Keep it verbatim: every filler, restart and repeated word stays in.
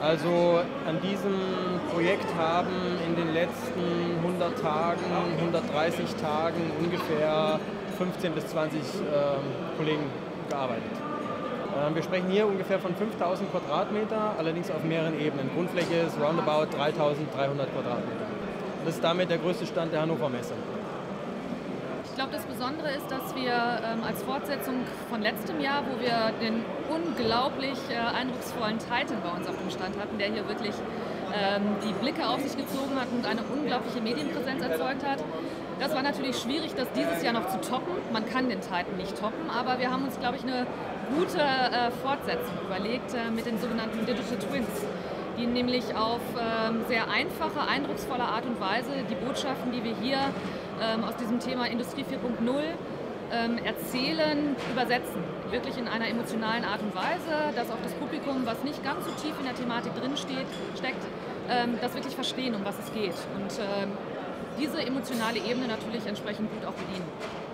Also an diesem Projekt haben in den letzten hundert Tagen, hundertdreißig Tagen ungefähr fünfzehn bis zwanzig äh, Kollegen gearbeitet. Äh, wir sprechen hier ungefähr von fünftausend Quadratmeter, allerdings auf mehreren Ebenen. Grundfläche ist roundabout dreitausenddreihundert Quadratmeter. Das ist damit der größte Stand der Hannover Messe. Ich glaube, das Besondere ist, dass wir ähm, als Fortsetzung von letztem Jahr, wo wir den unglaublich äh, eindrucksvollen Titan bei uns auf dem Stand hatten, der hier wirklich ähm, die Blicke auf sich gezogen hat und eine unglaubliche Medienpräsenz erzeugt hat. Das war natürlich schwierig, das dieses Jahr noch zu toppen. Man kann den Titan nicht toppen, aber wir haben uns, glaube ich, eine gute äh, Fortsetzung überlegt äh, mit den sogenannten Digital Twins, die nämlich auf ähm, sehr einfache, eindrucksvolle Art und Weise die Botschaften, die wir hier ähm, aus diesem Thema Industrie vier punkt null ähm, erzählen, übersetzen. Wirklich in einer emotionalen Art und Weise, dass auch das Publikum, was nicht ganz so tief in der Thematik drin steht, steckt, ähm, das wirklich verstehen, um was es geht. Und ähm, diese emotionale Ebene natürlich entsprechend gut auch bedienen.